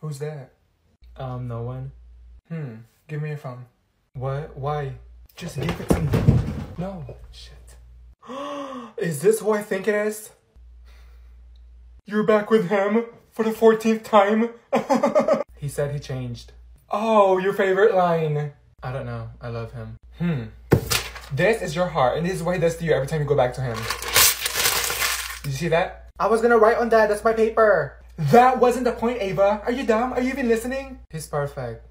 Who's that? No one. Give me your phone. What? Why? Just give it to me. No. Shit. Is this who I think it is? You're back with him for the 14th time? He said he changed. Oh, your favorite line. I don't know. I love him. This is your heart, and this is why he does to you every time you go back to him. Did you see that? I was gonna write on that. That's my paper. That wasn't the point, Ava. Are you dumb? Are you even listening? He's perfect.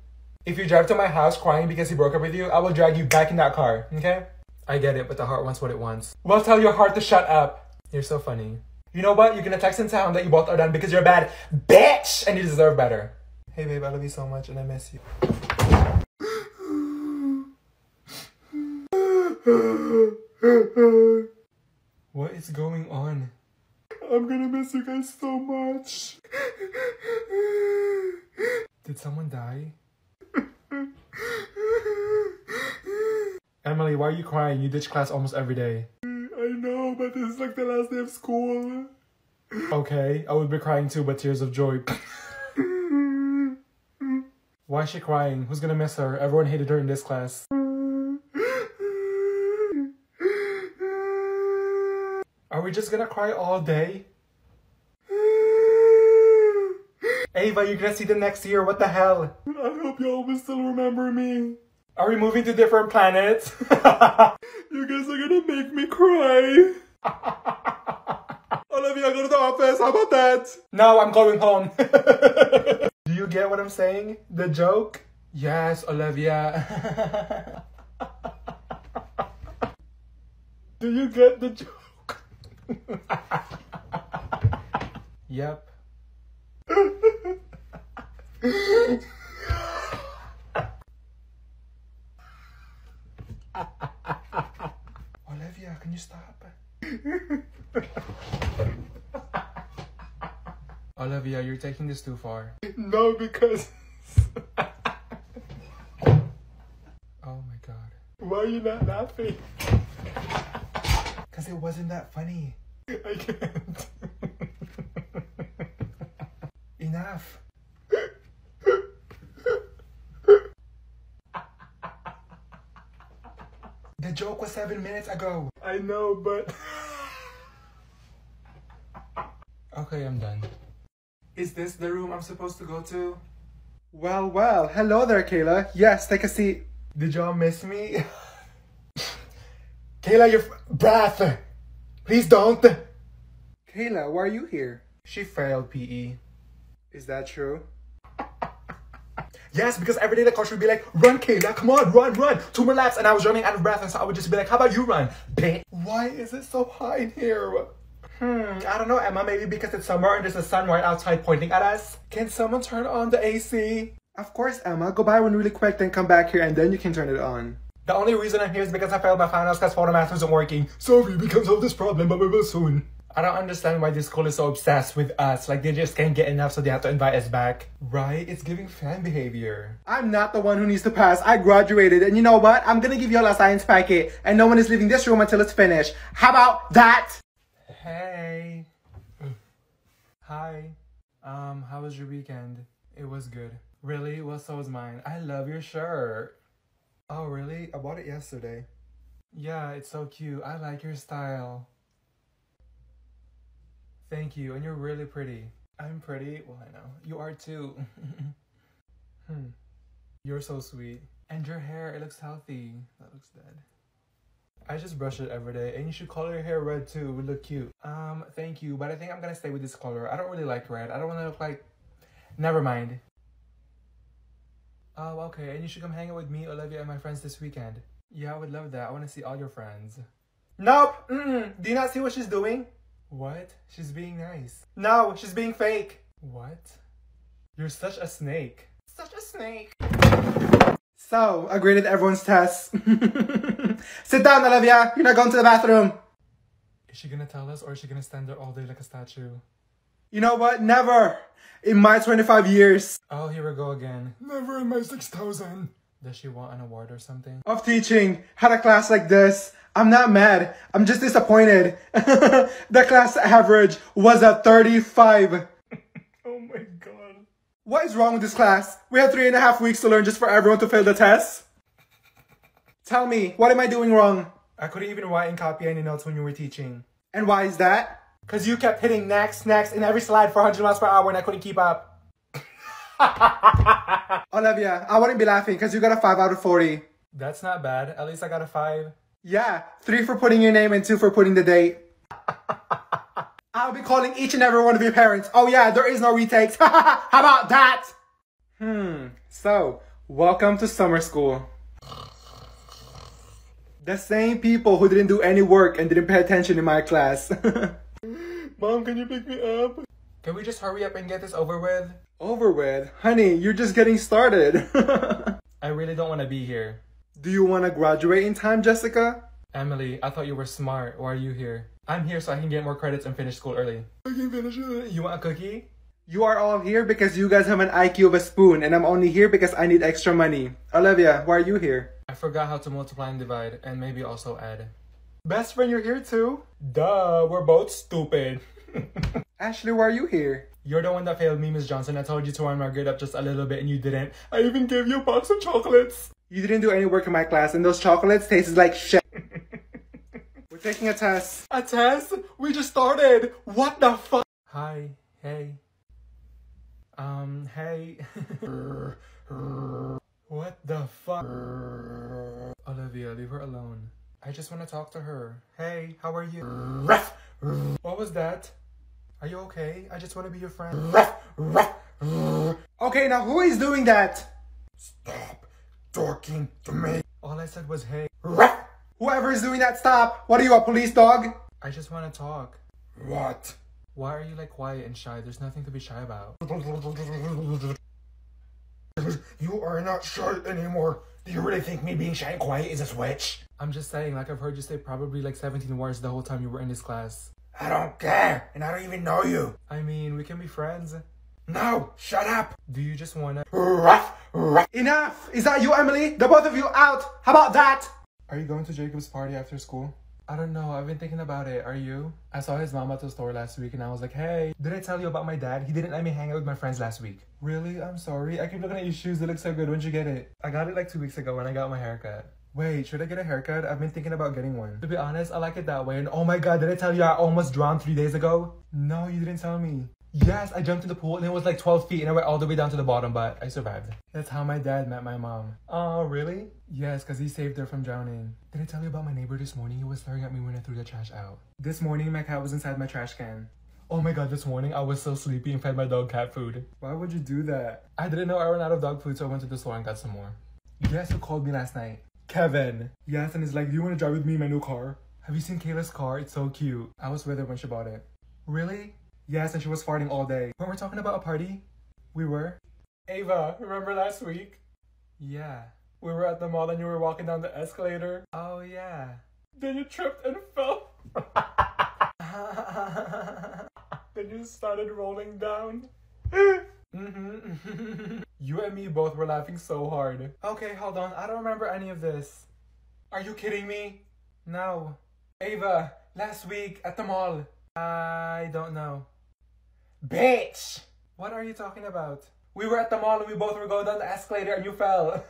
If you drive to my house crying because he broke up with you, I will drag you back in that car, okay? I get it, but the heart wants what it wants. Well, tell your heart to shut up. You're so funny. You know what? You're gonna text and tell him that you both are done because you're a bad bitch and you deserve better. Hey, babe, I love you so much and I miss you. What is going on? I'm gonna miss you guys so much. Did someone die? Emily, why are you crying? You ditch class almost every day. I know, but this is like the last day of school. Okay, I would be crying too, but tears of joy. Why is she crying? Who's gonna miss her? Everyone hated her in this class. Are we just gonna cry all day? Ava, you're gonna see them next year, what the hell? I hope y'all will still remember me. Are we moving to different planets? You guys are gonna make me cry. Olivia, go to the office. How about that? No, I'm going home. Do you get what I'm saying? The joke? Yes, Olivia. Do you get the joke? Yep. Olivia, can you stop? Olivia, you're taking this too far. No, because... Oh my god. Why are you not laughing? Because it wasn't that funny. I can't. Enough. The joke was 7 minutes ago. I know, but... Okay, I'm done. Is this the room I'm supposed to go to? Well, well. Hello there, Kayla. Yes, take a seat. Did y'all miss me? Kayla, your breath. Please don't. Kayla, why are you here? She failed PE. Is that true? Yes, because every day the coach would be like, run, Kayla, come on, run, run. 2 more laps, and I was running out of breath, and so I would just be like, how about you run, bitch? Why is it so hot in here? I don't know, Emma, maybe because it's summer and there's a sun right outside pointing at us. Can someone turn on the AC? Of course, Emma. Go buy one really quick, then come back here, and then you can turn it on. The only reason I'm here is because I failed my finals because photomath wasn't working. Sorry, we can solve this problem, but we will soon. I don't understand why this school is so obsessed with us. Like, they just can't get enough, so they have to invite us back. Right? It's giving fan behavior. I'm not the one who needs to pass. I graduated, and you know what? I'm gonna give y'all a science packet, and no one is leaving this room until it's finished. How about that? Hey. Hi. How was your weekend? It was good. Really? Well, so was mine. I love your shirt. Oh, really? I bought it yesterday. Yeah, it's so cute. I like your style. Thank you, and you're really pretty. I'm pretty? Well, I know. You are too. You're so sweet. And your hair, it looks healthy. That looks dead. I just brush it every day, and you should color your hair red too. It would look cute. Thank you, but I think I'm gonna stay with this color. I don't really like red. I don't wanna look like... Never mind. Oh, okay, and you should come hang out with me, Olivia, and my friends this weekend. Yeah, I would love that. I wanna see all your friends. Nope! Do you not see what she's doing? What? She's being nice. No, she's being fake. What? You're such a snake. Such a snake. So, I graded everyone's tests. Sit down, Olivia. You're not going to the bathroom. Is she gonna tell us, or is she gonna stand there all day like a statue? You know what? Never. In my 25 years. Oh, here we go again. Never in my 6,000. Does she want an award or something? Of teaching. Had a class like this. I'm not mad. I'm just disappointed. The class average was a 35. Oh my What is wrong with this class? We have 3.5 weeks to learn just for everyone to fail the test. Tell me, what am I doing wrong? I couldn't even write and copy any notes when you were teaching. And why is that? Because you kept hitting next in every slide for 100 miles per hour and I couldn't keep up. Olivia, I wouldn't be laughing because you got a 5 out of 40. That's not bad. At least I got a 5. Yeah, 3 for putting your name and 2 for putting the date. I'll be calling each and every one of your parents. Oh yeah, there is no retakes. How about that? So, welcome to summer school. The same people who didn't do any work and didn't pay attention in my class. Mom, can you pick me up? Can we just hurry up and get this over with? Over with? Honey, you're just getting started. I really don't want to be here. Do you want to graduate in time, Jessica? Emily, I thought you were smart. Why are you here? I'm here so I can get more credits and finish school early. I can finish early. You want a cookie? You are all here because you guys have an IQ of a spoon, and I'm only here because I need extra money. Olivia, why are you here? I forgot how to multiply and divide, and maybe also add. Best friend, you're here too? Duh, we're both stupid. Ashley, why are you here? You're the one that failed me, Miss Johnson. I told you to round my grade up just a little bit, and you didn't. I even gave you a box of chocolates. You didn't do any work in my class, and those chocolates tasted like shit. We're taking a test. A test? We just started. What the fuck? Hi. Hey. Hey. What the fuck? Olivia, leave her alone. I just want to talk to her. Hey, how are you? What was that? Are you okay? I just want to be your friend. Okay, now who is doing that? Stop talking to me. All I said was hey. Whoever is doing that, stop! What are you, a police dog? I just want to talk. What? Why are you like quiet and shy? There's nothing to be shy about. You are not shy anymore. Do you really think me being shy and quiet is a switch? I'm just saying, like I've heard you say probably like 17 words the whole time you were in this class. I don't care, and I don't even know you. I mean, we can be friends. No, shut up. Do you just wanna... Enough! Is that you, Emily? The both of you out! How about that? Are you going to Jacob's party after school? I don't know, I've been thinking about it. Are you? I saw his mom at the store last week and I was like, hey, did I tell you about my dad? He didn't let me hang out with my friends last week. Really? I'm sorry. I keep looking at your shoes. They look so good. When'd you get it? I got it like 2 weeks ago when I got my haircut. Wait, should I get a haircut? I've been thinking about getting one. To be honest, I like it that way. And oh my god, did I tell you I almost drowned 3 days ago? No, you didn't tell me. Yes, I jumped in the pool and it was like 12 feet and I went all the way down to the bottom, but I survived. That's how my dad met my mom. Oh, really? Yes, because he saved her from drowning. Did I tell you about my neighbor this morning? He was staring at me when I threw the trash out. This morning, my cat was inside my trash can. Oh my god, this morning I was so sleepy and fed my dog cat food. Why would you do that? I didn't know I ran out of dog food, so I went to the store and got some more. Guess who called me last night? Kevin. Yes, and he's like, do you want to drive with me in my new car? Have you seen Kayla's car? It's so cute. I was with her when she bought it. Really? Yes, and she was farting all day. When we're talking about a party, we were. Ava, remember last week? Yeah. We were at the mall and you were walking down the escalator. Oh, yeah. Then you tripped and fell. Then you started rolling down. You and me both were laughing so hard. Okay, hold on. I don't remember any of this. Are you kidding me? No. Ava, last week at the mall. I don't know. Bitch! What are you talking about? We were at the mall and we both were going down the escalator and you fell.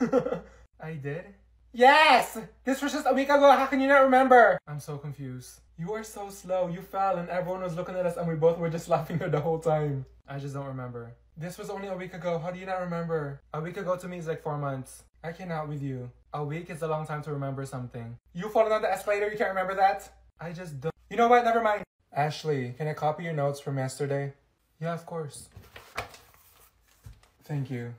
I did? Yes! This was just a week ago, how can you not remember? I'm so confused. You are so slow, you fell and everyone was looking at us and we both were just laughing there the whole time. I just don't remember. This was only a week ago, how do you not remember? A week ago to me is like 4 months. I cannot with you. A week is a long time to remember something. You falling down the escalator, you can't remember that? I just don't. You know what, never mind. Ashley, can I copy your notes from yesterday? Yeah, of course. Thank you.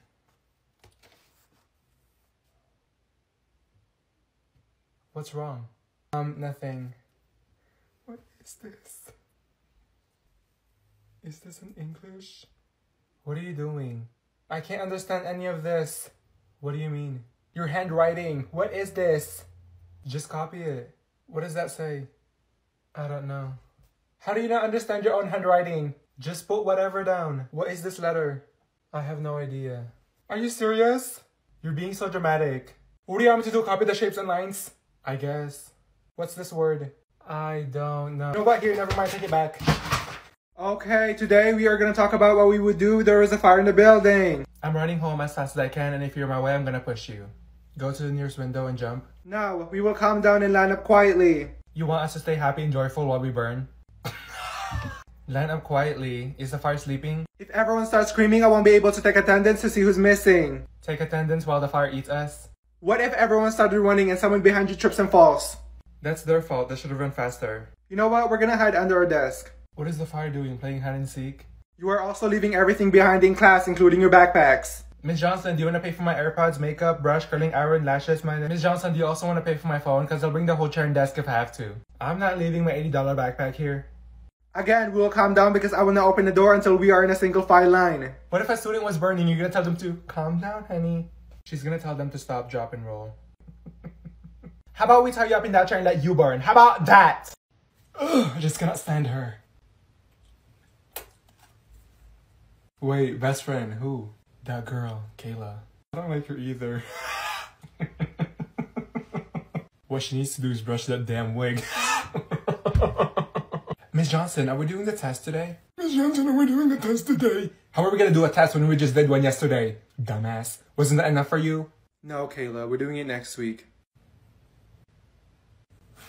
What's wrong? Nothing. What is this? Is this in English? What are you doing? I can't understand any of this. What do you mean? Your handwriting. What is this? Just copy it. What does that say? I don't know. How do you not understand your own handwriting? Just put whatever down. What is this letter? I have no idea. Are you serious? You're being so dramatic. What do you want me to do? Copy the shapes and lines? I guess. What's this word? I don't know. You know what? Here, never mind. Take it back. Okay, today we are going to talk about what we would do if there was a fire in the building. I'm running home as fast as I can, and if you're my way, I'm going to push you. Go to the nearest window and jump. No, we will calm down and line up quietly. You want us to stay happy and joyful while we burn? Line up quietly. Is the fire sleeping? If everyone starts screaming, I won't be able to take attendance to see who's missing. Take attendance while the fire eats us. What if everyone started running and someone behind you trips and falls? That's their fault. They should have run faster. You know what? We're going to hide under our desk. What is the fire doing? Playing hide and seek? You are also leaving everything behind in class, including your backpacks. Miss Johnson, do you want to pay for my AirPods, makeup, brush, curling iron, lashes? Miss Johnson, do you also want to pay for my phone? Because I'll bring the whole chair and desk if I have to. I'm not leaving my $80 backpack here. Again, we will calm down because I will not open the door until we are in a single file line. What if a student was burning? You're going to tell them to calm down, honey. She's going to tell them to stop, drop, and roll. How about we tie you up in that chair and let you burn? How about that? Ugh, I just cannot stand her. Wait, best friend, who? That girl, Kayla. I don't like her either. What she needs to do is brush that damn wig. Miss Johnson, are we doing the test today? Miss Johnson, are we doing the test today? How are we gonna do a test when we just did one yesterday? Dumbass. Wasn't that enough for you? No, Kayla, we're doing it next week.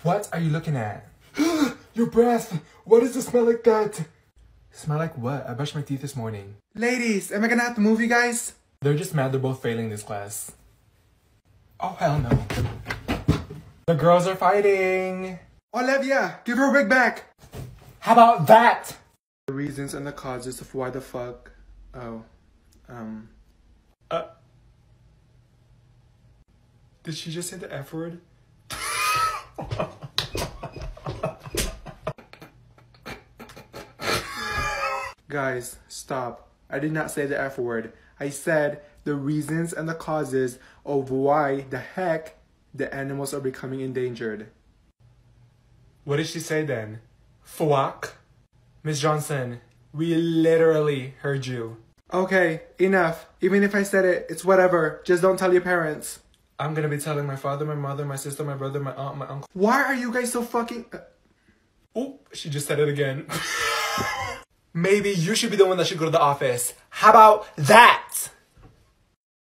What are you looking at? Your breath! Why does it smell like that? Smell like what? I brushed my teeth this morning. Ladies, am I gonna have to move you guys? They're just mad they're both failing this class. Oh, hell no. The girls are fighting. Olivia, give her wig back. How about that? The reasons and the causes of why the fuck... Oh. Did she just say the F word? Guys, stop. I did not say the F word. I said the reasons and the causes of why the heck the animals are becoming endangered. What did she say then? Fuck? Miss Johnson, we literally heard you. Okay, enough. Even if I said it, it's whatever. Just don't tell your parents. I'm gonna be telling my father, my mother, my sister, my brother, my aunt, my uncle. Why are you guys so fucking... Oh, she just said it again. Maybe you should be the one that should go to the office. How about that?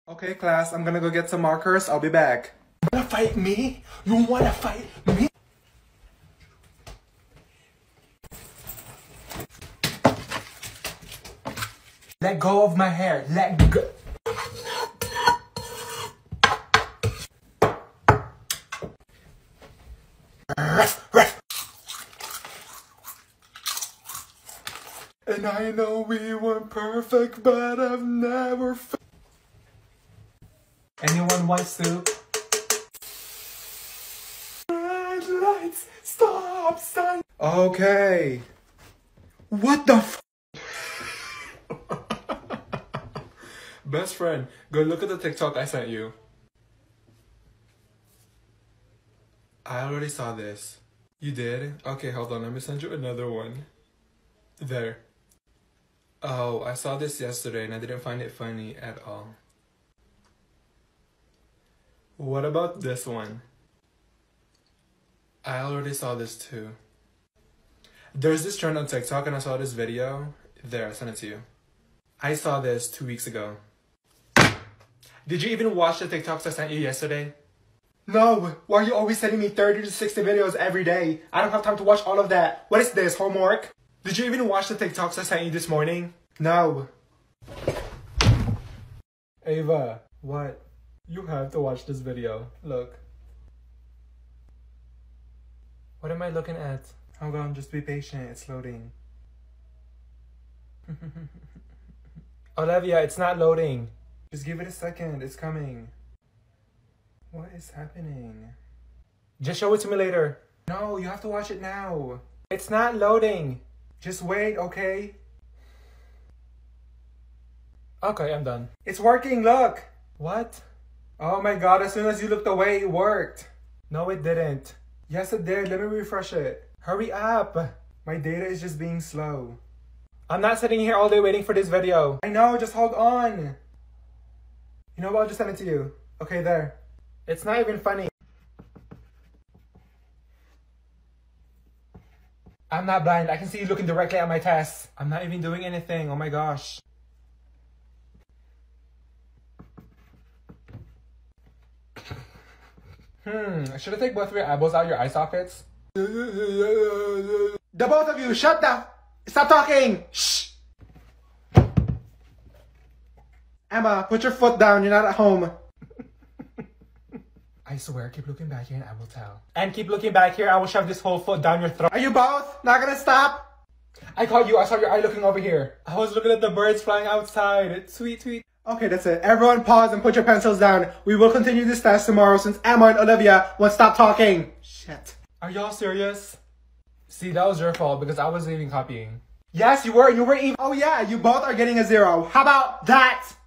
Okay, class, I'm gonna go get some markers. I'll be back. You wanna fight me? You wanna fight me? Let go of my hair. Let go. And I know we weren't perfect, but I've never f- Anyone white soup? Red lights, stop, sign. Okay. What the f- Best friend, go look at the TikTok I sent you. I already saw this. You did? Okay, hold on, let me send you another one. There. Oh, I saw this yesterday and I didn't find it funny at all. What about this one? I already saw this too. There's this trend on TikTok and I saw this video. There, I sent it to you. I saw this 2 weeks ago. Did you even watch the TikToks I sent you yesterday? No! Why are you always sending me 30 to 60 videos every day? I don't have time to watch all of that. What is this, homework? Did you even watch the TikToks I sent you this morning? No. Ava, what? You have to watch this video. Look. What am I looking at? Hold on, just be patient. It's loading. Olivia, it's not loading. Just give it a second. It's coming. What is happening? Just show it to me later. No, you have to watch it now. It's not loading. Just wait, okay? Okay, I'm done. It's working, look! What? Oh my god, as soon as you looked away, it worked. No, it didn't. Yes, it did. Let me refresh it. Hurry up! My data is just being slow. I'm not sitting here all day waiting for this video. I know, just hold on. You know what? I'll just send it to you. Okay, there. It's not even funny. I'm not blind. I can see you looking directly at my test. I'm not even doing anything. Oh my gosh. Should I take both of your eyeballs out of your eye sockets? The both of you, shut the... Stop talking! Shh! Emma, put your foot down. You're not at home. I swear, keep looking back here and I will tell. And keep looking back here, I will shove this whole foot down your throat. Are you both not gonna stop? I caught you, I saw your eye looking over here. I was looking at the birds flying outside. Tweet, tweet. Okay, that's it. Everyone pause and put your pencils down. We will continue this test tomorrow since Emma and Olivia won't stop talking. Shit. Are y'all serious? See, that was your fault because I wasn't even copying. Yes, you were even- Oh yeah, you both are getting a 0. How about that?